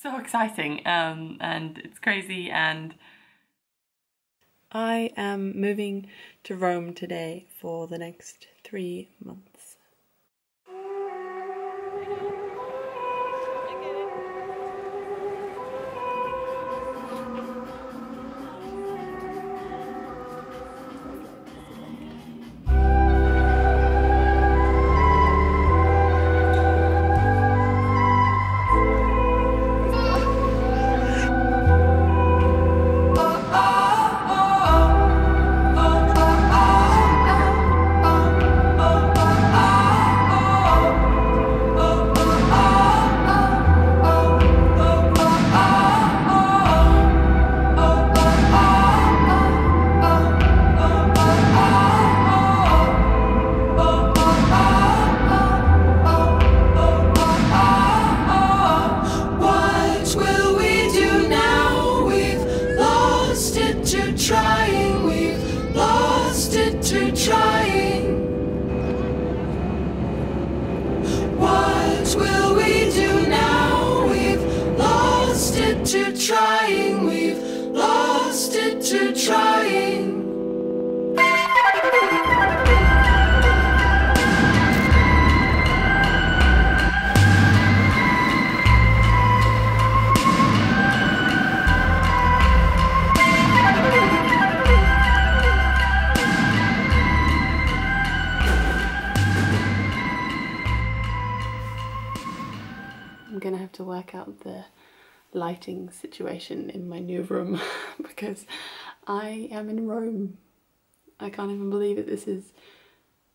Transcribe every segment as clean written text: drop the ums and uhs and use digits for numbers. so exciting, and it's crazy. And I am moving to Rome today for the next 3 months. Gonna have to work out the lighting situation in my new room because I am in Rome. I can't even believe it. This is,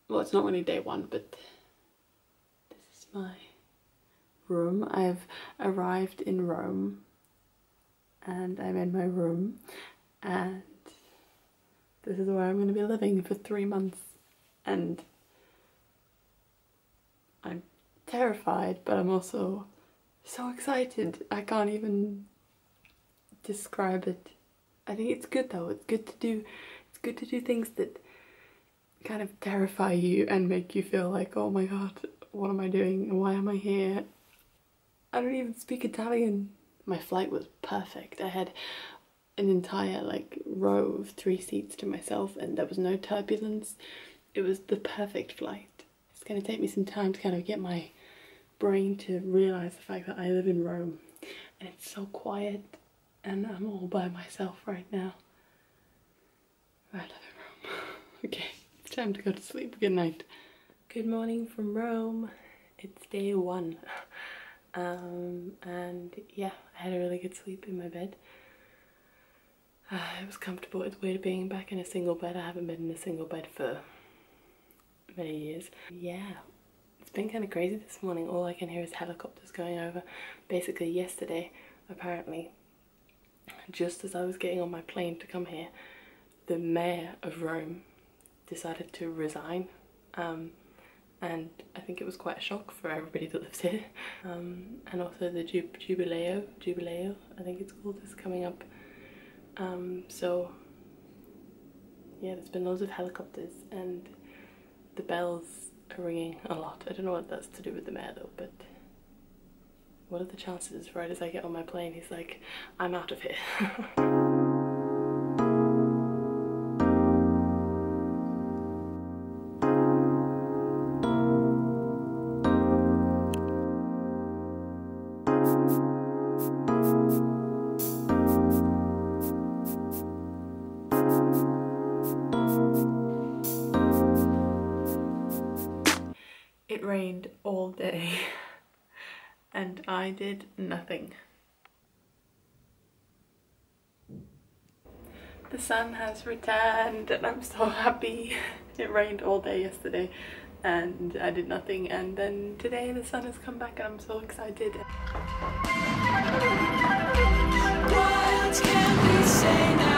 well, it's not only day one, but this is my room. I've arrived in Rome and I'm in my room, and this is where I'm gonna be living for 3 months, and I'm terrified, but I'm also so excited. I can't even describe it. I think it's good though. It's good to do things that kind of terrify you and make you feel like, oh my god, what am I doing? Why am I here? I don't even speak Italian. My flight was perfect. I had an entire like row of 3 seats to myself and there was no turbulence. It was the perfect flight. It's gonna take me some time to kind of get my brain to realise the fact that I live in Rome and it's so quiet and I'm all by myself right now. I live in Rome. Okay, it's time to go to sleep. Good night. Good morning from Rome. It's day one. And yeah, I had a really good sleep in my bed. It was comfortable. It's weird being back in a single bed. I haven't been in a single bed for many years. Yeah. It's been kind of crazy this morning. All I can hear is helicopters going over. Basically yesterday, apparently, just as I was getting on my plane to come here, the mayor of Rome decided to resign. And I think it was quite a shock for everybody that lives here. And also the Giubileo, I think it's called, is coming up. So yeah, there's been loads of helicopters and the bells are ringing a lot. I don't know what that's to do with the mayor though, but what are the chances? Right as I get on my plane, he's like, I'm out of here. It rained all day and I did nothing. The sun has returned and I'm so happy. It rained all day yesterday and I did nothing, and then today the sun has come back and I'm so excited. What can we say now?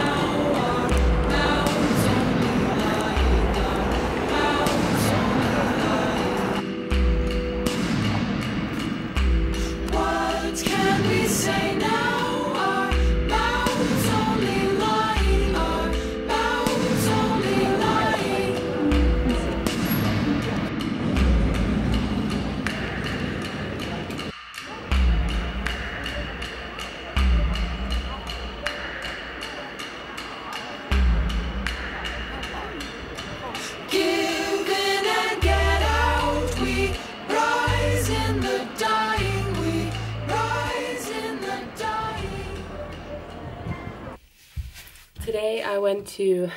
Today I went to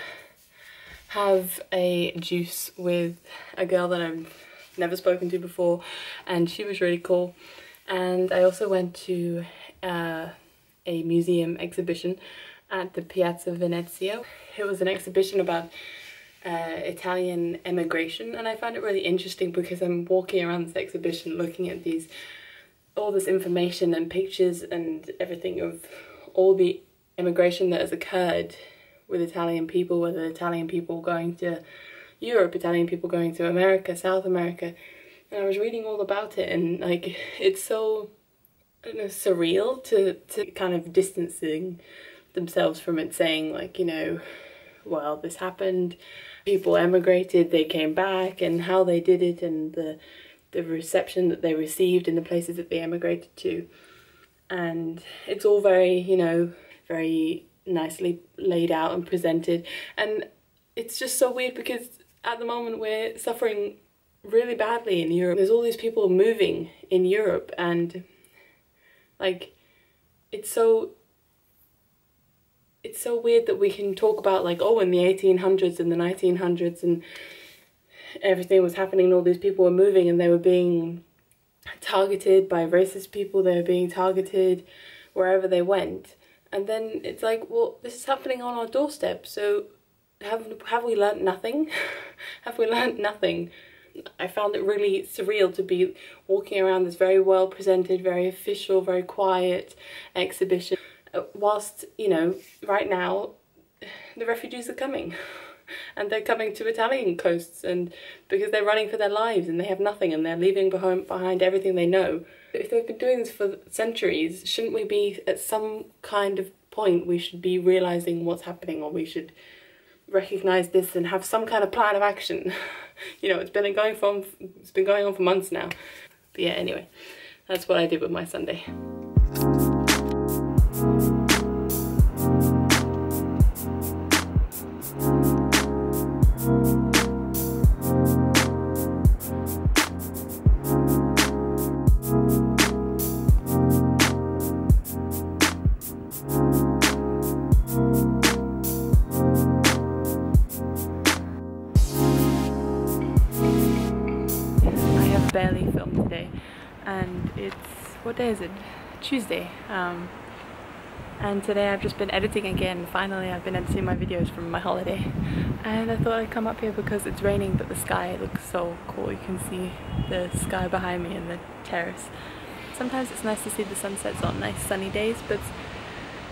have a juice with a girl that I've never spoken to before, and she was really cool. And I also went to a museum exhibition at the Piazza Venezia. It was an exhibition about Italian emigration, and I found it really interesting because I'm walking around this exhibition looking at all this information and pictures and everything of all the immigration that has occurred with Italian people, whether Italian people going to Europe, Italian people going to America, South America. And I was reading all about it, and like, it's so, I don't know, surreal to kind of distancing themselves from it, saying like, you know, well, this happened, people emigrated, they came back, and how they did it, and the reception that they received in the places that they emigrated to. And it's all very, you know, very nicely laid out and presented. And it's just so weird because at the moment we're suffering really badly in Europe. There's all these people moving in Europe, and like, it's so weird that we can talk about like, oh, in the 1800s and the 1900s and everything was happening and all these people were moving and they were being targeted by racist people, they were being targeted wherever they went. And then it's like, well, this is happening on our doorstep, so have we learnt nothing? Have we learnt nothing? I found it really surreal to be walking around this very well presented, very official, very quiet exhibition, whilst, you know, right now the refugees are coming. And they're coming to Italian coasts, and because they're running for their lives and they have nothing and they're leaving behind everything they know. If they've been doing this for centuries, shouldn't we be at some kind of point, we should be realising what's happening, or we should recognise this and have some kind of plan of action. You know, it's been going on for months now. But yeah, anyway, that's what I did with my Sunday. Barely filmed today, and it's, what day is it? Tuesday, and today I've just been editing again. Finally, I've been editing my videos from my holiday, and I thought I'd come up here because it's raining, but the sky looks so cool. You can see the sky behind me and the terrace. Sometimes it's nice to see the sunsets on nice sunny days, but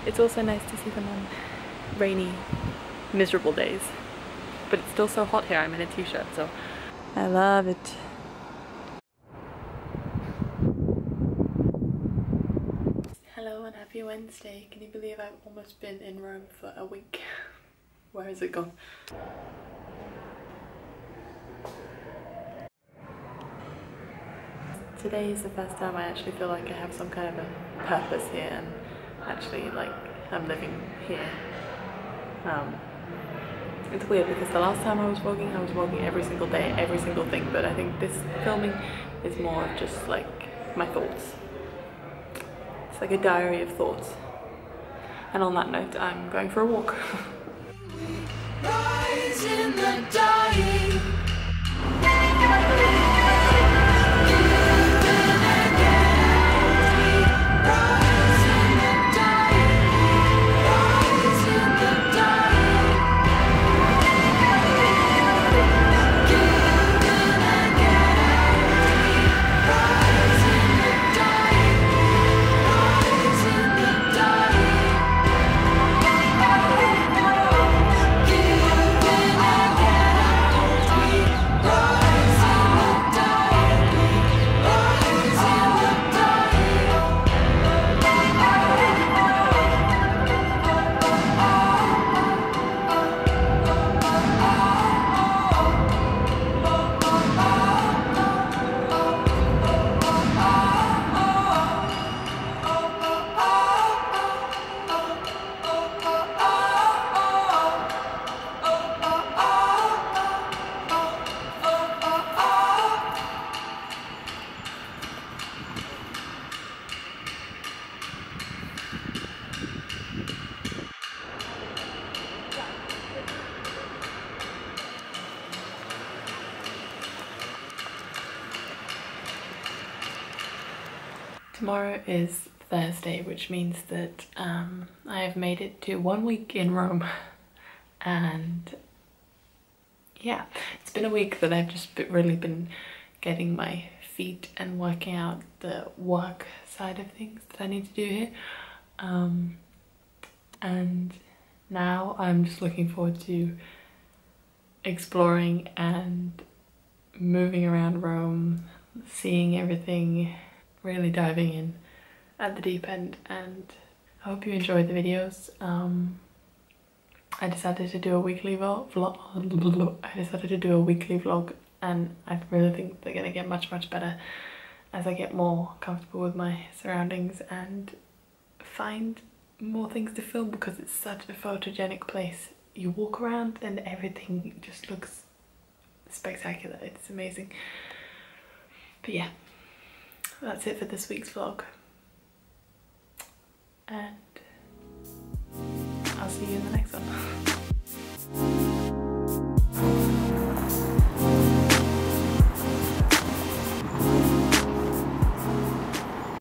it's also nice to see them on rainy, miserable days. But it's still so hot here. I'm in a t-shirt, so I love it. Hello and happy Wednesday. Can you believe I've almost been in Rome for a week? Where has it gone? Today is the first time I actually feel like I have some kind of a purpose here, and actually like I'm living here. It's weird because the last time I was vlogging every single day, every single thing, but I think this filming is more of just like my thoughts. Like a diary of thoughts. And on that note, I'm going for a walk. Rise in the dying. Tomorrow is Thursday, which means that I have made it to 1 week in Rome. And yeah, it's been a week that I've just really been getting my feet and working out the work side of things that I need to do here. And now I'm just looking forward to exploring and moving around Rome, seeing everything, really diving in at the deep end. And I hope you enjoyed the videos. I decided to do a weekly vlog. And I really think they're gonna get much better as I get more comfortable with my surroundings and find more things to film, because it's such a photogenic place. You walk around and everything just looks spectacular. It's amazing. But yeah, that's it for this week's vlog, and I'll see you in the next one.